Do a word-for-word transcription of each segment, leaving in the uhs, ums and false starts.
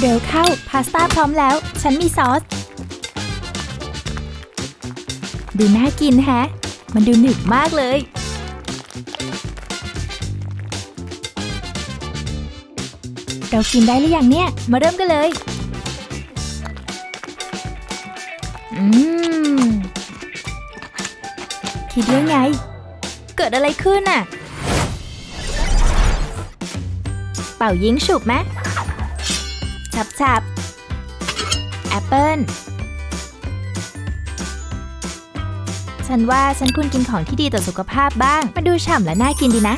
เร็วเข้าพาสต้าพร้อมแล้วฉันมีซอสดูน่ากินแฮะมันดูหนึบมากเลยเรากินได้หรือยังเนี่ยมาเริ่มกันเลยอืมคิดยังไงเกิดอะไรขึ้นน่ะเป่ายิงฉุบไหมฉับฉับแอปเปิ้ลฉันว่าฉันควรกินของที่ดีต่อสุขภาพบ้างมันดูฉ่ำและน่ากินดีนะ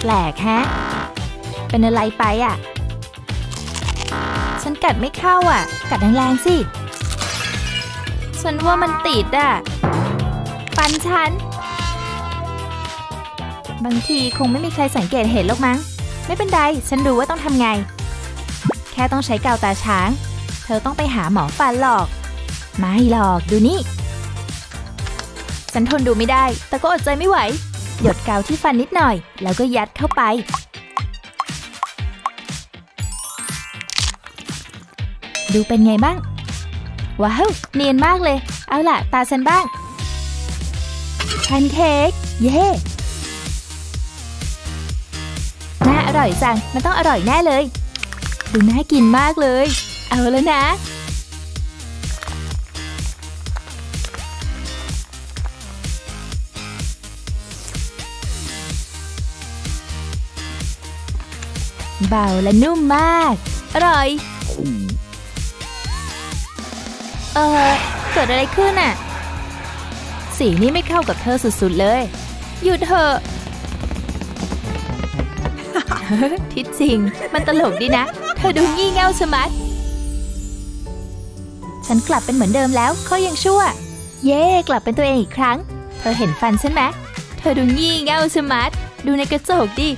แปลกฮะเป็นอะไรไปอ่ะฉันกัดไม่เข้าอ่ะกัดแรงๆสิฉันว่ามันติดอ่ะฟันฉันบางทีคงไม่มีใครสังเกตเห็นหรอกมั้งไม่เป็นไรฉันรู้ว่าต้องทำไงแค่ต้องใช้กาวตาช้างเธอต้องไปหาหมอฟันหรอกไม่หรอกดูนี่ฉันทนดูไม่ได้แต่ก็อดใจไม่ไหวหยดกาวที่ฟันนิดหน่อยแล้วก็ยัดเข้าไปดูเป็นไงบ้างว้าวเนียนมากเลยเอาล่ะตาฉันบ้างแพนเค้กเย่น่าอร่อยจังมันต้องอร่อยแน่เลยดูน่ากินมากเลยเอาแล้วนะเบาและนุ่มมากอร่อยเออเกิดอะไรขึ้นน่ะสีนี้ไม่เข้ากับเธอสุดๆเลยหยุดเถอะ ที่จริงมันตลกดีนะเธอดูงี่เง่าชะมัดฉันกลับเป็นเหมือนเดิมแล้วข้อยังชั่วเย่กลับเป็นตัวเองอีกครั้งเธอเห็นฟันฉันไหมเธอดูงี่เง่าชะมัดดูในกระจกดิ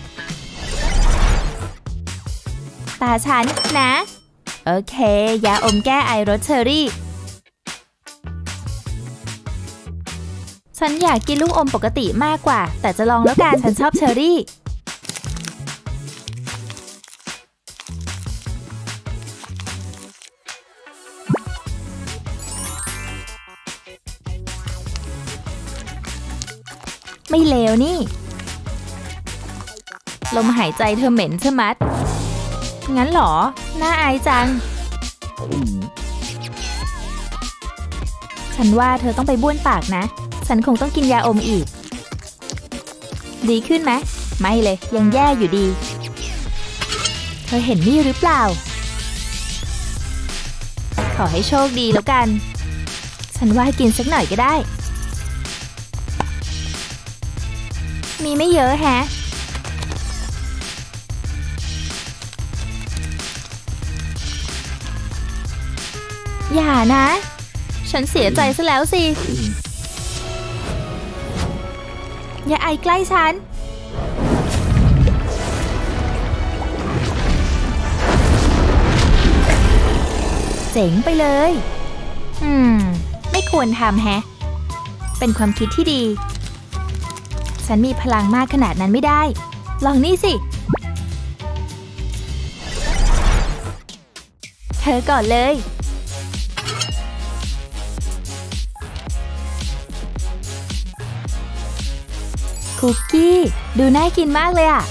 ตาฉันนะโอเคยาอมแก้ไอรสเชอรี่ฉันอยากกินลูกอมปกติมากกว่าแต่จะลองแล้วกันฉันชอบเชอรี่ไม่เลวนี่ลมหายใจเธอเหม็นใช่ไหมงั้นหรอน่าอายจังฉันว่าเธอต้องไปบ้วนปากนะฉันคงต้องกินยาอมอีกดีขึ้นไหมไม่เลยยังแย่อยู่ดีเธอเห็นนี่หรือเปล่าขอให้โชคดีแล้วกันฉันว่ากินสักหน่อยก็ได้มีไม่เยอะแฮะอย่านะฉันเสียใจซะแล้วสิอย่าไอใกล้ฉันเจ๋งไปเลยอืมไม่ควรทำแฮะเป็นความคิดที่ดีฉันมีพลังมากขนาดนั้นไม่ได้ลองนี่สิเธอก่อนเลยคุกกี้ดูน่ากินมากเลยอ่ะ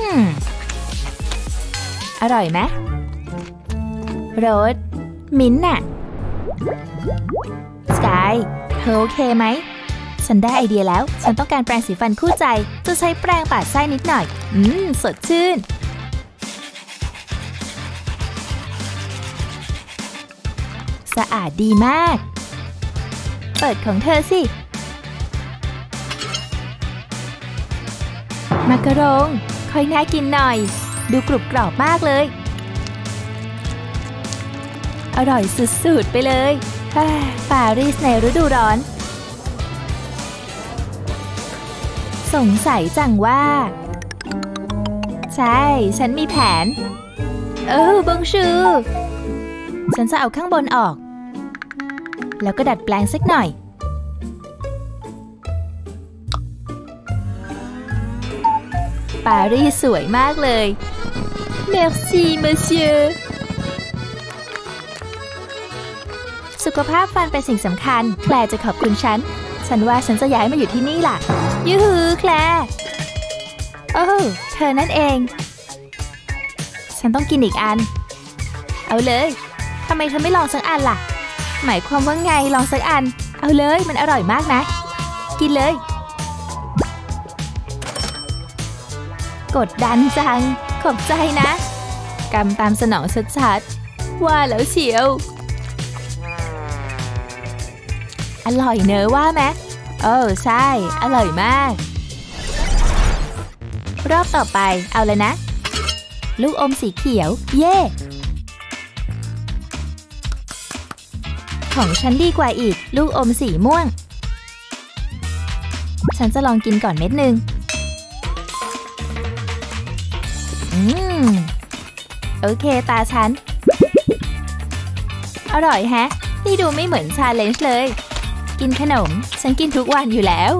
อืมอร่อยไหมโรสมิ้นท์น่ะสกายเธอโอเคไหมฉันได้ไอเดียแล้วฉันต้องการแปรงสีฟันคู่ใจจะใช้แปรงปาดไส้นิดหน่อยอืมสดชื่นสะอาดดีมากเปิดของเธอสิมักกะโรงค่อยน่ากินหน่อยดูกรุบกรอบมากเลยอร่อยสุดๆไปเลยปารีสในฤดูร้อนสงสัยจังว่าใช่ฉันมีแผนเออบงชู ฉันจะเอาข้างบนออกแล้วก็ดัดแปลงสักหน่อยปารีสสวยมากเลย Merci Monsieur สุขภาพฟันเป็นสิ่งสำคัญแคลร์จะขอบคุณฉันฉันว่าฉันจะย้ายมาอยู่ที่นี่ล่ะยูหูแคลร์โอ้เธอนั่นเองฉันต้องกินอีกอันเอาเลยทำไมเธอไม่ลองสักอันล่ะหมายความว่าไงลองสักอันเอาเลยมันอร่อยมากนะกินเลยกดดันจังขอบใจนะกำตามสนองชัดๆว่าแล้วเชียวอร่อยเนอะว่าไหมโอ้ใช่อร่อยมากรอบต่อไปเอาเลยนะลูกอมสีเขียวเย่ของฉันดีกว่าอีกลูกอมสีม่วงฉันจะลองกินก่อนเม็ดหนึ่งอืมโอเคตาฉันอร่อยแฮะนี่ดูไม่เหมือนชาเลนจ์เลยกินขนมฉันกินทุกวันอยู่แล้ว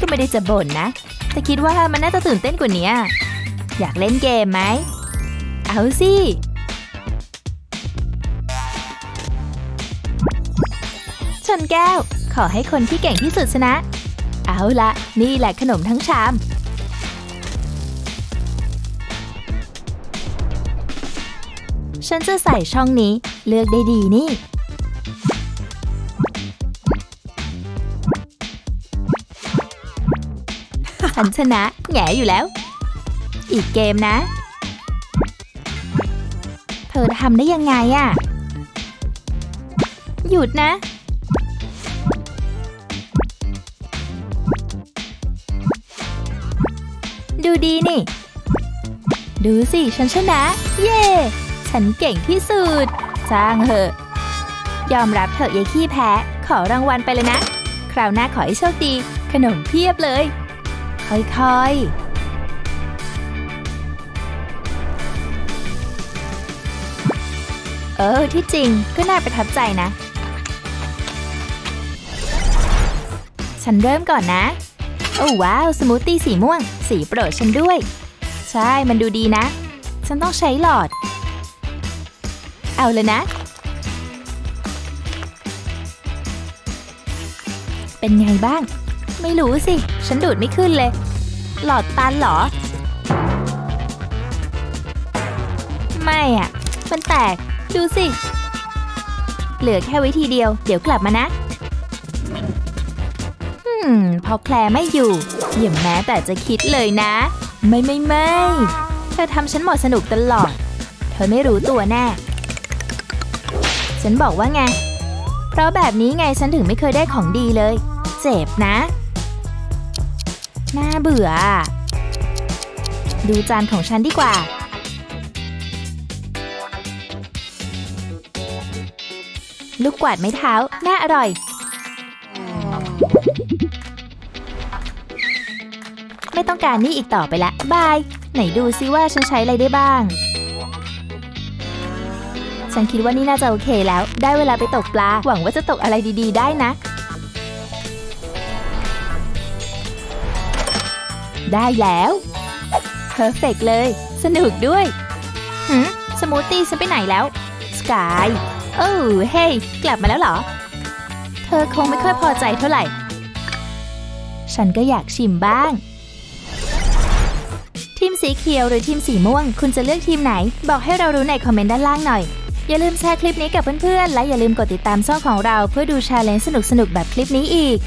ก็ไม่ได้จะบ่นนะแต่คิดว่ามันน่าจะตื่นเต้นกว่านี้อยากเล่นเกมไหมเอาสิชนแก้วขอให้คนที่เก่งที่สุดชนะเอาละนี่แหละขนมทั้งชามฉันจะใส่ช่องนี้เลือกได้ดีนี่ฉันชนะแง่อยู่แล้วอีกเกมนะเธอทำได้ยังไงอะหยุดนะดูดีนี่ดูสิฉันชนะเย่ฉันเก่งที่สุดจ้างเหอะยอมรับเถอะยายขี้แพ้ขอรางวัลไปเลยนะคราวหน้าขอให้โชคดีขนมเพียบเลยค่อยๆเออที่จริงก็น่าประทับใจนะฉันเริ่มก่อนนะโอ้ว้าวสมูทตี้สีม่วงสีโปรดฉันด้วยใช่มันดูดีนะฉันต้องใช้หลอดเอาเลยนะเป็นไงบ้างไม่รู้สิฉันดูดไม่ขึ้นเลยหลอดตันเหรอไม่อ่ะมันแตกดูสิเหลือแค่วิธีเดียวเดี๋ยวกลับมานะอืมพอแคลร์ไม่อยู่อย่าแม้แต่จะคิดเลยนะไม่ไม่ไม่เธอทำฉันหมดสนุกตลอดเธอไม่รู้ตัวแน่ฉันบอกว่าไงเพราะแบบนี้ไงฉันถึงไม่เคยได้ของดีเลยเจ็บนะน่าเบื่อดูจานของฉันดีกว่าลูกกวาดไม้เท้าน่าอร่อยไม่ต้องการนี่อีกต่อไปละบายไหนดูซิว่าฉันใช้อะไรได้บ้างฉันคิดว่านี่น่าจะโอเคแล้วได้เวลาไปตกปลาหวังว่าจะตกอะไรดีๆได้นะได้แล้วเพอร์เฟกต์เลยสนุกด้วยหืมสมูทตี้ฉันไปไหนแล้วสกายโอ้เฮ้ยกลับมาแล้วเหรอเธอคงไม่ค่อยพอใจเท่าไหร่ฉันก็อยากชิมบ้างทีมสีเขียวหรือทีมสีม่วงคุณจะเลือกทีมไหนบอกให้เรารู้ในคอมเมนต์ด้านล่างหน่อยอย่าลืมแชร์คลิปนี้กับเพื่อนๆและอย่าลืมกดติดตามช่องของเราเพื่อดูชาเลนจ์สนุกๆแบบคลิปนี้อีก